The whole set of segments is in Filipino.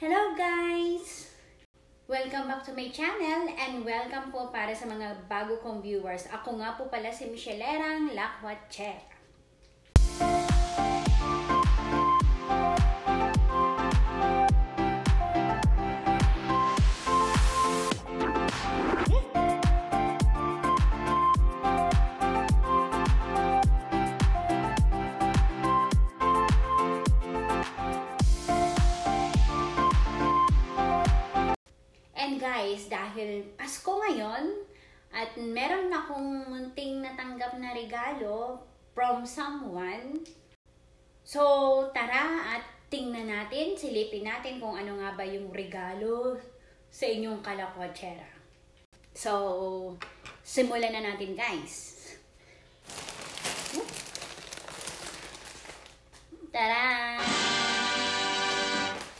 Hello guys! Welcome back to my channel and welcome po para sa mga bago kong viewers. Ako nga po pala si Michellera Lakwatchera. Guys, dahil Pasko ngayon at meron akong munting natanggap na regalo from someone. So, tara at tingnan natin, silipin natin kung ano nga ba yung regalo sa inyong Lakwatchera. So, simulan na natin guys. Tara!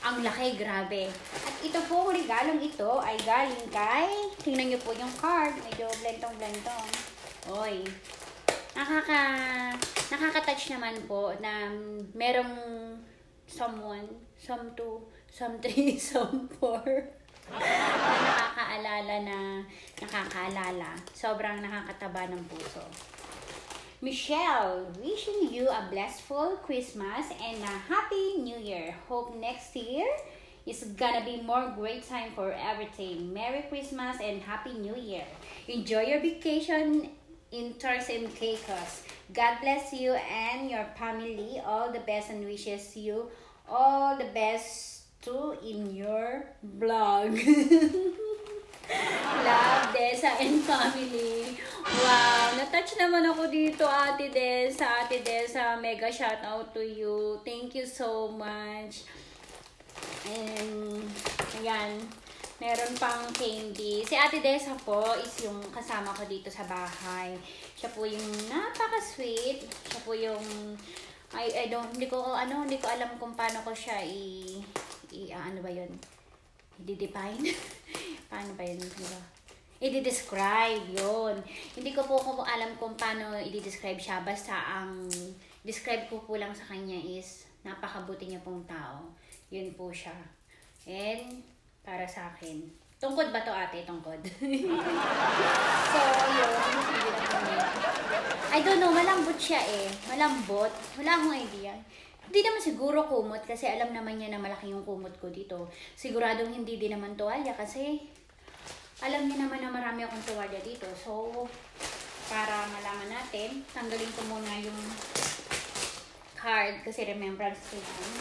Ang laki, grabe. Ito po, regalong ito ay galing kay, tingnan nyo po yung card, medyo blentong-blentong. Oy, nakaka-touch naman po na merong someone, some two, some three, some four. nakakaalala. Sobrang nakakataba ng puso. Michelle, wishing you a blissful Christmas and a Happy New Year. Hope next year, it's gonna be more great time for everything. Merry Christmas and Happy New Year. Enjoy your vacation in Turks and Caicos. God bless you and your family. All the best and wishes you all the best too in your vlog. Love, Desa and family. Wow, natouch naman ako dito, Ate Desa. Ate Desa, mega shout out to you. Thank you so much. And, ayan, meron pang candy. Si Ate Desa po is yung kasama ko dito sa bahay. Siya po yung napaka-sweet. Siya po yung, hindi ko alam kung paano ko siya i-define? Paano ba yun? I-describe yun. Hindi ko po alam kung paano i-describe siya. Basta ang describe ko po lang sa kanya is napakabuti niya pong tao. Yun po siya. And, para sa akin. Tungkod ba to ate? Tungkod. So, yun. I don't know. Malambot siya eh. Malambot. Wala akong idea. Hindi naman siguro kumot kasi alam naman niya na malaki yung kumot ko dito. Siguradong hindi din naman tuwalya kasi alam niya naman na marami akong tuwalya dito. So, para malaman natin, tanggalin ko muna yung card kasi remembrance ko yun.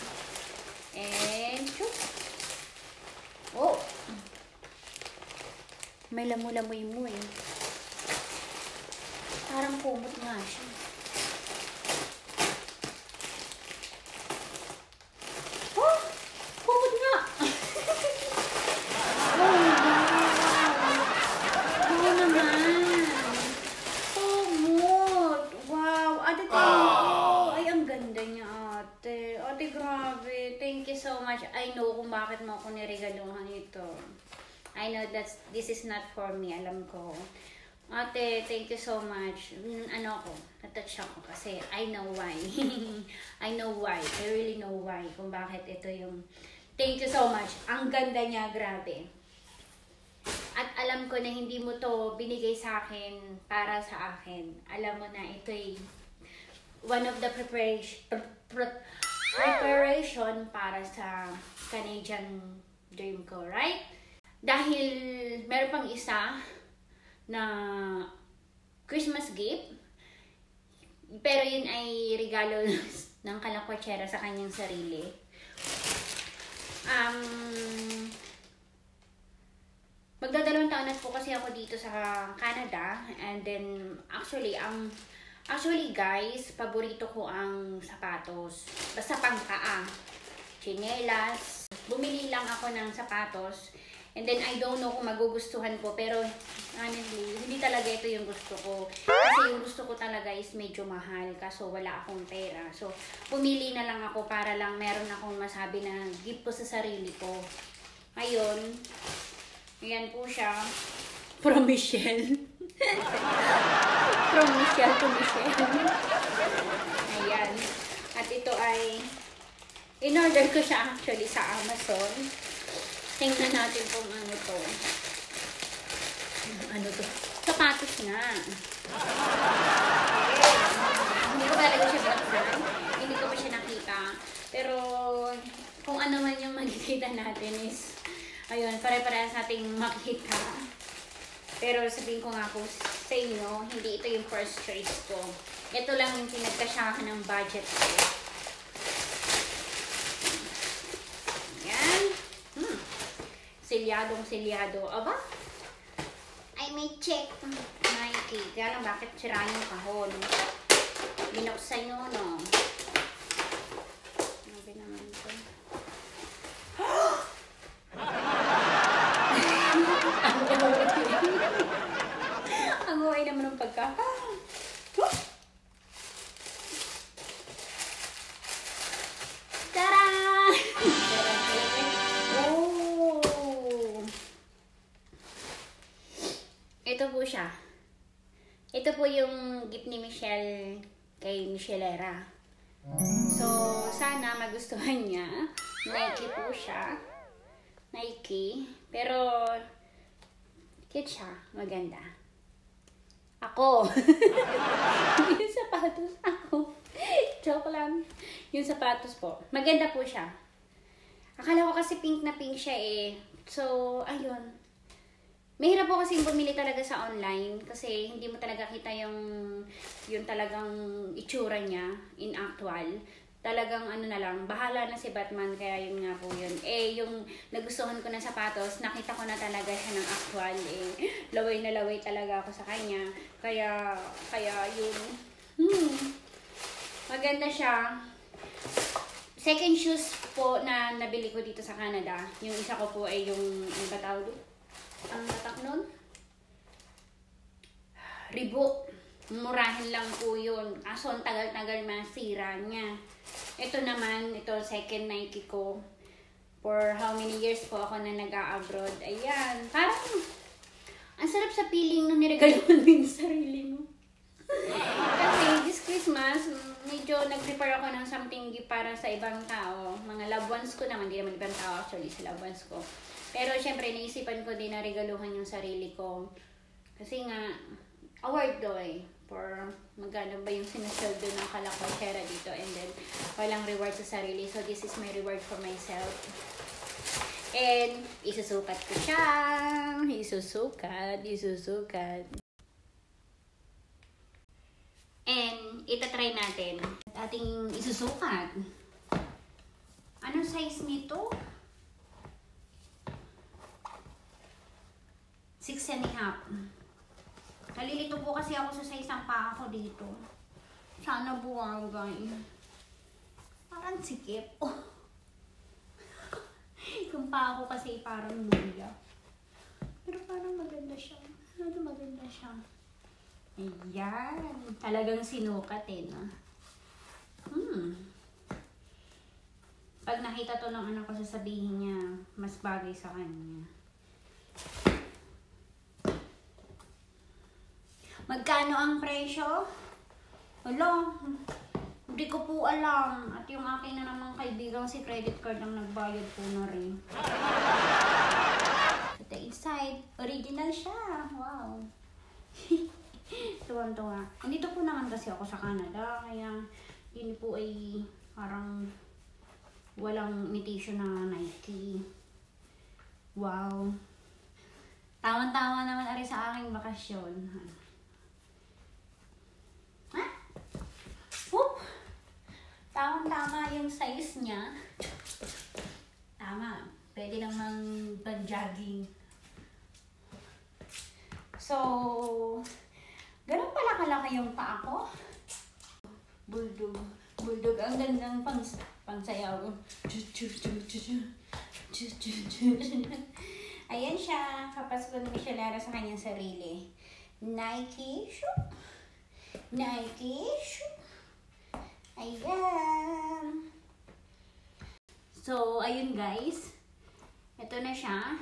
And, shoot. Oh! May lamu-lamoy mo eh. Parang kumot nga siya. Oh! Kumot nga! Oh wow! Oo naman! Kumot! Wow! Ate, ay, ang ganda niya ate. Ate, grabe. Thank you so much. I know kung bakit mo ako niregaluhan ito. I know that this is not for me. Alam ko. Ate, thank you so much. Natouch ako kasi I know why. I know why. I really know why. Kung bakit ito yung... Thank you so much. Ang ganda niya. Grabe. At alam ko na hindi mo to binigay sa akin para sa akin. Alam mo na ito'y one of the preparation para sa Canadian dream ko, right? Dahil meron pang isa na Christmas gift, pero yun ay regalo ng Lakwatchera sa kanyang sarili. Magdadalawang taon na po kasi ako dito sa Canada, and then actually guys, paborito ko ang sapatos. Basta pangpaa, chinelas. Bumili lang ako ng sapatos. And then I don't know kung magugustuhan ko. Pero honestly, hindi talaga ito yung gusto ko. Kasi yung gusto ko talaga is medyo mahal. Kaso wala akong pera. So pumili na lang ako para lang meron akong masabi na gift ko sa sarili ko. Ayun. Ayan po siya. From Michelle. From Michelle to Michelle. Ayan. At ito ay In-order ko siya actually sa Amazon. Tingnan natin kung ano to. Ano to? Sapatos na. Hindi ko talaga siya buksan. Hindi ko pa siya nakita. Pero kung ano man yung makikita natin is ayun, pare-parehas nating makikita. Pero sabihin ko nga po sa inyo, hindi ito yung first choice ko. Ito lang yung pinagkasyahan ng budget ko. Silyadong-silyado. Aba? I may check Nike. Kaya lang bakit sira yung kahon. Binuksan yun, no? Ano ba naman ito? Ang huwag naman ng pagka. Tara! Ito po siya. Ito po yung gift ni Michelle kay Michellera. So, sana magustuhan niya. Nike po siya. Nike. Pero, cute siya. Maganda. Ako. Yung sapatos ako. Joke lang. Yung sapatos po. Maganda po siya. Akala ko kasi pink na pink siya eh. So, ayun. Mahirap po kasi bumili talaga sa online kasi hindi mo talaga kita yung talagang itsura niya in actual. Talagang ano na lang, bahala na si Batman kaya yun nga po yun. Eh, yung nagustuhan ko ng sapatos, nakita ko na talaga siya ng actual. Eh, laway na laway talaga ako sa kanya. Kaya yun. Maganda siya. Second shoes po na nabili ko dito sa Canada. Yung isa ko po ay yung, ano ba tawag doon? Ang tatak nun? Ribok. Murahin lang po yun. Kaso ang tagal-tagal masira niya. Ito naman, ito second Nike ko. For how many years po ako na nag-a-abroad. Ayan. Parang, ang sarap sa feeling nung niregaluan mo yung sarili mo. Kasi this Christmas, medyo nag-prepare ako ng something para sa ibang tao. Mga loved ones ko naman. Hindi naman ibang tao actually sa loved ones ko. Pero syempre, naisipan ko din na regaluhan yung sarili ko. Kasi nga, award do eh. For magkano ba yung sinasweldo ng Lakwatchera dito. And then, walang reward sa sarili. So, this is my reward for myself. And, isusukat ko siya. Isusukat. And, itatry natin. At ating isusukat. Anong size nito? 6.5. Nalilito po kasi ako sa isang paa ko dito. Sana buwagay. Parang sikip. Oh. Yung paa ko kasi parang mulya. Pero parang maganda siya. Ano maganda siya? Ayan. Talagang sinukat eh. No? Pag nakita to ng anak ko, sasabihin niya mas bagay sa kanya. Magkano ang presyo? Wala. Hindi ko po alam. At yung akin na namang kaibigang si credit card ang nagbayad po na rin. At the inside, original siya. Wow. Tuwan-tuwa. Andito po naman kasi ako sa Canada. Kaya yun po ay parang walang imitation na Nike. Wow. Tawang-tawa naman ari sa aking bakasyon. Tama yung size niya. Tama. Pwede namang pag-jogging. So, ganun pala kalaki yung paa ko. Bulldog. Bulldog. Ang gandang pangsayaw. Ayan siya. Kapasok ni Michellera sa kanyang sarili. Nike. Shoop. Nike. Shoop. Ayan. So, ayun guys. Ito na siya.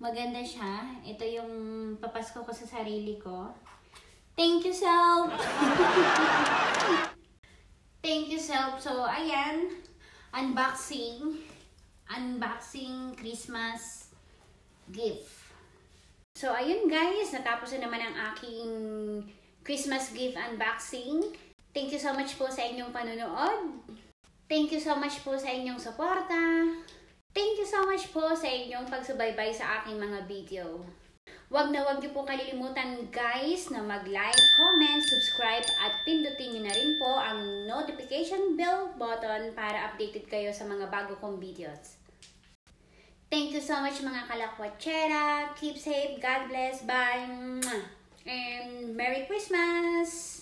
Maganda siya. Ito yung papasko ko sa sarili ko. Thank you, self! Thank you, self. So, ayan. unboxing Christmas gift. So ayun guys, natapos na naman ang aking Christmas gift unboxing. Thank you so much po sa inyong panonood. Thank you so much po sa inyong suporta. Thank you so much po sa inyong pagsubaybay sa aking mga video. Wag niyo po kalilimutan guys na mag-like, comment, subscribe at pindutin niyo na rin po ang notification bell button para updated kayo sa mga bago kong videos. Thank you so much mga kalakwatchera. Keep safe, God bless, bye, and Merry Christmas!